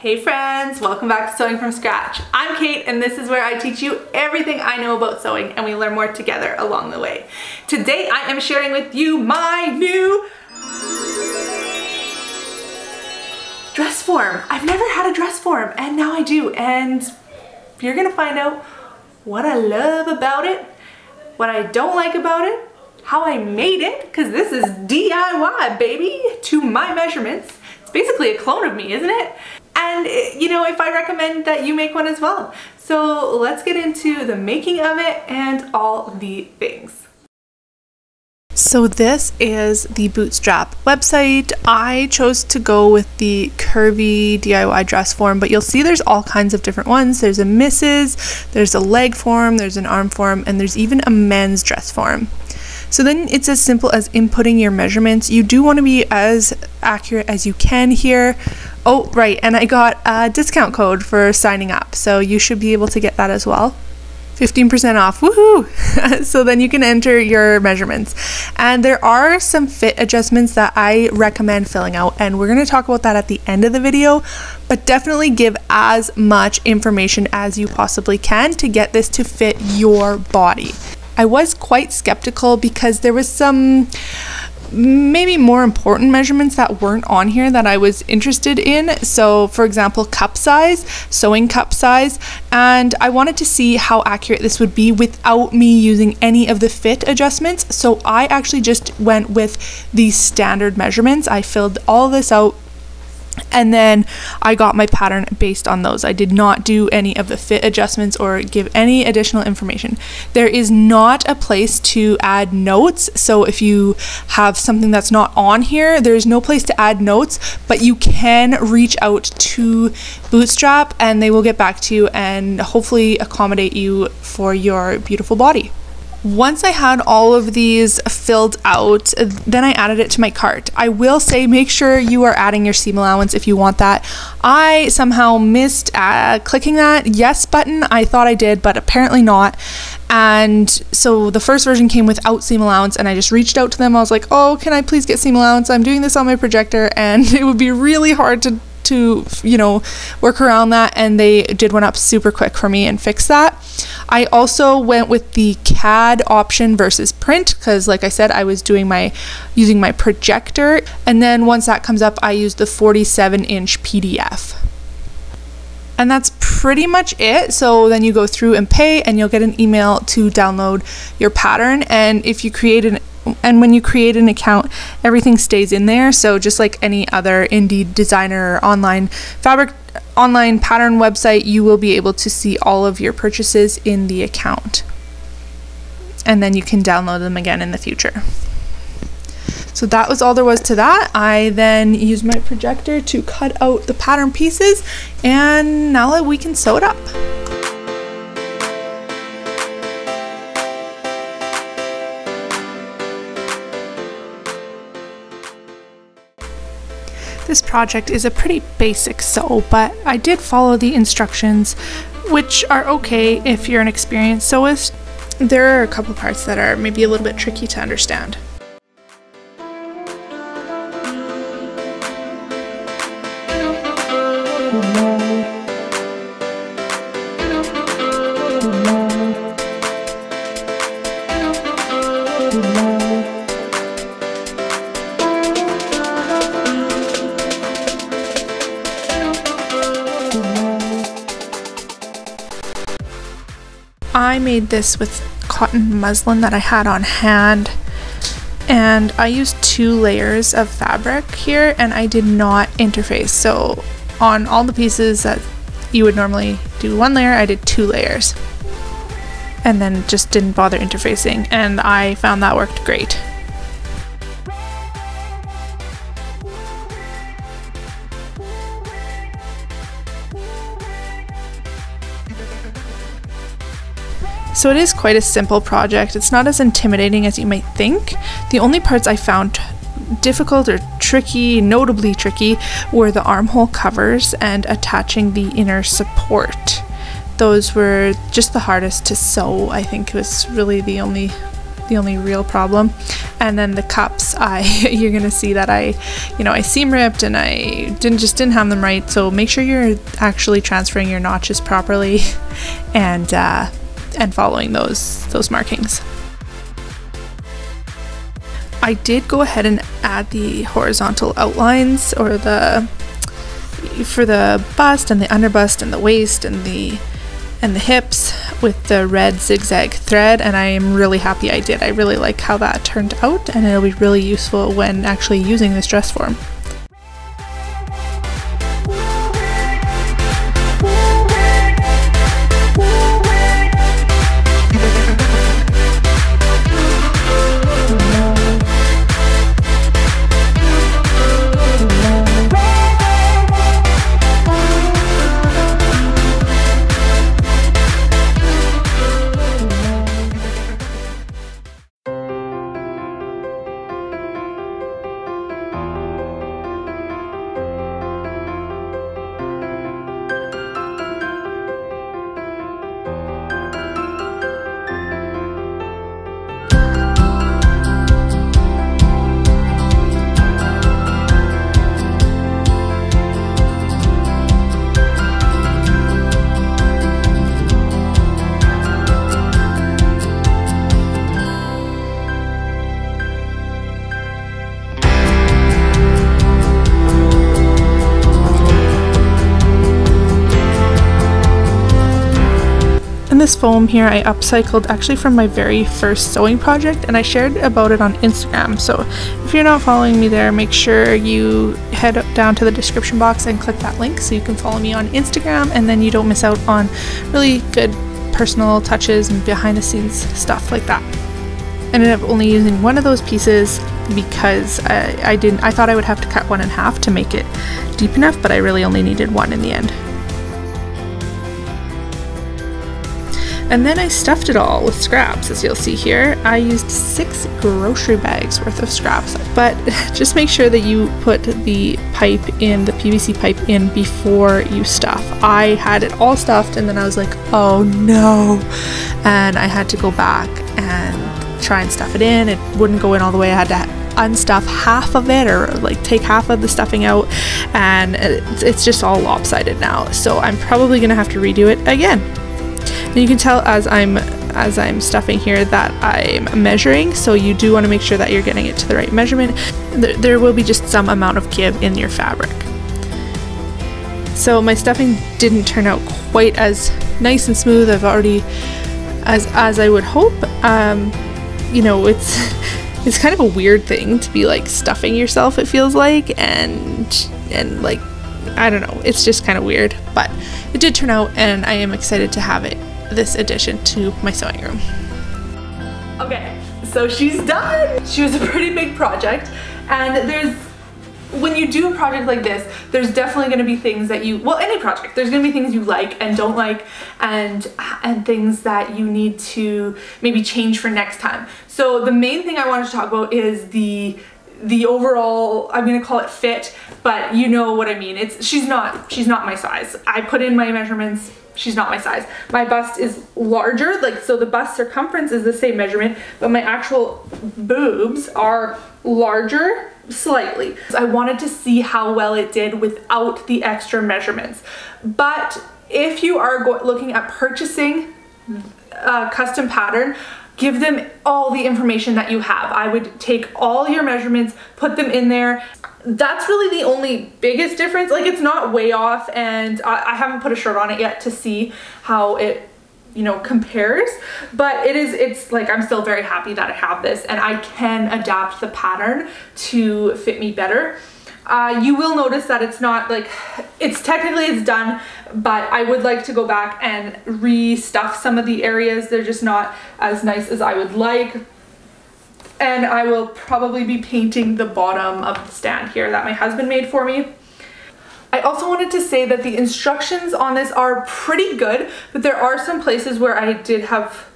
Hey friends, welcome back to Sewing from Scratch. I'm Kate and this is where I teach you everything I know about sewing and we learn more together along the way. Today I am sharing with you my new dress form. I've never had a dress form and now I do, and you're gonna find out what I love about it, what I don't like about it, how I made it, because this is DIY baby, to my measurements. It's basically a clone of me, isn't it? And you know, if I recommend that you make one as well. So let's get into the making of it and all the things. So this is the Bootstrap website. I chose to go with the curvy DIY dress form, but you'll see there's all kinds of different ones. There's a missus, there's a leg form, there's an arm form, and there's even a men's dress form. So then it's as simple as inputting your measurements. You do want to be as accurate as you can here. Oh, right, and I got a discount code for signing up, so you should be able to get that as well. 15% off, woohoo! So then you can enter your measurements. And there are some fit adjustments that I recommend filling out, and we're gonna talk about that at the end of the video, but definitely give as much information as you possibly can to get this to fit your body. I was quite skeptical because there was some maybe more important measurements that weren't on here that I was interested in. So for example, cup size, sewing cup size, and I wanted to see how accurate this would be without me using any of the fit adjustments. So I actually just went with the standard measurements. I filled all this out and then I got my pattern based on those. I did not do any of the fit adjustments or give any additional information. There is not a place to add notes, so if you have something that's not on here, there's no place to add notes, but you can reach out to Bootstrap and they will get back to you and hopefully accommodate you for your beautiful body. Once I had all of these filled out, then I added it to my cart. I will say, make sure you are adding your seam allowance if you want that. I somehow missed clicking that yes button. I thought I did, but apparently not. And so the first version came without seam allowance, and I just reached out to them. I was like, oh, can I please get seam allowance? I'm doing this on my projector and it would be really hard to you know, work around that, and they did one up super quick for me and fixed that. I also went with the CAD option versus print because, like I said, I was doing using my projector, and then once that comes up, I used the 47-inch PDF. And that's pretty much it. So then you go through and pay, and you'll get an email to download your pattern. And if you create when you create an account, everything stays in there. So just like any other Indeed designer or online pattern website, you will be able to see all of your purchases in the account. And then you can download them again in the future. So that was all there was to that. I then used my projector to cut out the pattern pieces, and now we can sew it up. This project is a pretty basic sew, but I did follow the instructions, which are okay if you're an experienced sewist. There are a couple parts that are maybe a little bit tricky to understand. I made this with cotton muslin that I had on hand, and I used 2 layers of fabric here, and I did not interface. So on all the pieces that you would normally do 1 layer, I did 2 layers and then just didn't bother interfacing, and I found that worked great. So it is quite a simple project. It's not as intimidating as you might think. The only parts I found difficult or tricky, notably tricky, were the armhole covers and attaching the inner support. Those were just the hardest to sew. I think it was really the only real problem. And then the cups, you're gonna see that I seam ripped and I just didn't have them right. So make sure you're actually transferring your notches properly and following those markings. I did go ahead and add the horizontal outlines for the bust and the underbust and the waist and the hips with the red zigzag thread, and I am really happy I did. I really like how that turned out, and it'll be really useful when actually using this dress form. This foam here I upcycled actually from my very first sewing project, and I shared about it on Instagram, so if you're not following me there, make sure you head down to the description box and click that link so you can follow me on Instagram, and then you don't miss out on really good personal touches and behind the scenes stuff like that. I ended up only using one of those pieces because I thought I would have to cut one in half to make it deep enough, but I really only needed one in the end. And then I stuffed it all with scraps, as you'll see here. I used 6 grocery bags worth of scraps, but just make sure that you put the PVC pipe in before you stuff. I had it all stuffed and then I was like, oh no. And I had to go back and try and stuff it in. It wouldn't go in all the way. I had to unstuff half of it, or like take half of the stuffing out, and it's just all lopsided now. So I'm probably gonna have to redo it again. And you can tell as I'm stuffing here that I'm measuring, so you do want to make sure that you're getting it to the right measurement. There will be just some amount of give in your fabric. So my stuffing didn't turn out quite as nice and smooth as I would hope. It's kind of a weird thing to be like stuffing yourself, it feels like, and like, I don't know, it's just kind of weird, but it did turn out, and I am excited to have it this addition to my sewing room. Okay, so she's done. She was a pretty big project, and when you do a project like this, there's definitely going to be things that you, well, any project, there's going to be things you like and don't like, and things that you need to maybe change for next time. So the main thing I wanted to talk about is the overall, I'm gonna call it fit, but you know what I mean. She's not my size. I put in my measurements, she's not my size. My bust is larger, like, so the bust circumference is the same measurement, but my actual boobs are larger slightly. So I wanted to see how well it did without the extra measurements. But if you are looking at purchasing a custom pattern, give them all the information that you have. I would take all your measurements, put them in there. That's really the only biggest difference. Like, it's not way off, and I haven't put a shirt on it yet to see how it, you know, compares, but it's like, I'm still very happy that I have this and I can adapt the pattern to fit me better. You will notice that it's not like, it's done, but I would like to go back and re-stuff some of the areas. They're just not as nice as I would like. And I will probably be painting the bottom of the stand here that my husband made for me. I also wanted to say that the instructions on this are pretty good, but there are some places where I did have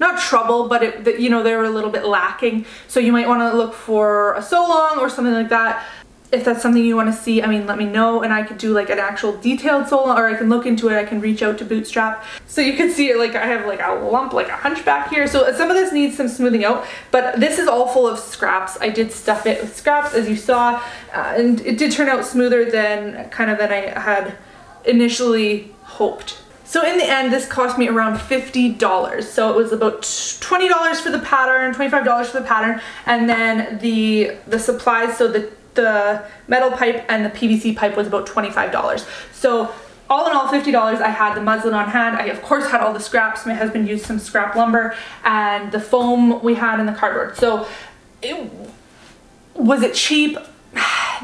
not trouble, but they were a little bit lacking. So you might want to look for a sew-along or something like that. if that's something you want to see, I mean, let me know, and I could do like an actual detailed solo, or I can look into it, I can reach out to Bootstrap. So you can see it, like I have like a lump, like a hunchback here. So some of this needs some smoothing out, but this is all full of scraps. I did stuff it with scraps, as you saw, and it did turn out smoother than than I had initially hoped. So in the end, this cost me around $50. So it was about $20 for the pattern, $25 for the pattern, and then the supplies, so the metal pipe and the PVC pipe was about $25. So all in all, $50, I had the muslin on hand. I of course had all the scraps. My husband used some scrap lumber, and the foam we had in the cardboard. So was it cheap?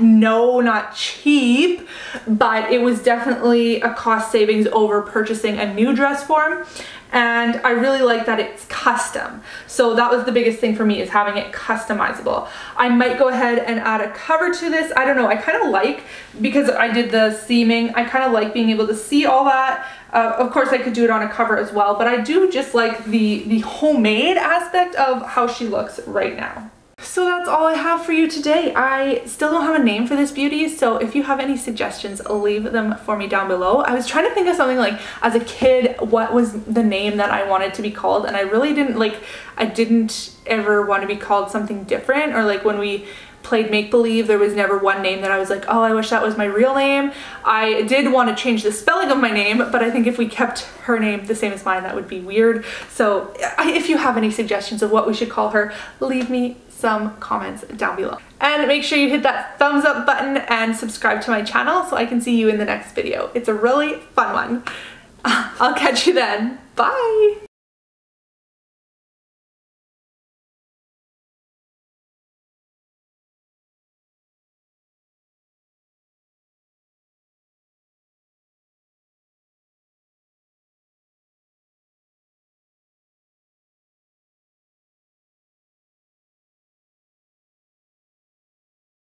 No, not cheap, but it was definitely a cost savings over purchasing a new dress form. And I really like that it's custom. So that was the biggest thing for me, is having it customizable. I might go ahead and add a cover to this. I don't know, I kind of like, because I did the seaming, I kind of like being able to see all that. Of course I could do it on a cover as well, but I do just like the homemade aspect of how she looks right now. So that's all I have for you today. I still don't have a name for this beauty, so if you have any suggestions, leave them for me down below. I was trying to think of something like, as a kid, what was the name that I wanted to be called, and I really didn't, I didn't ever want to be called something different, or like when we played make-believe, there was never one name that I was like, oh, I wish that was my real name. I did want to change the spelling of my name, but I think if we kept her name the same as mine, that would be weird. So if you have any suggestions of what we should call her, leave me some comments down below. And make sure you hit that thumbs up button and subscribe to my channel so I can see you in the next video. It's a really fun one. I'll catch you then. Bye!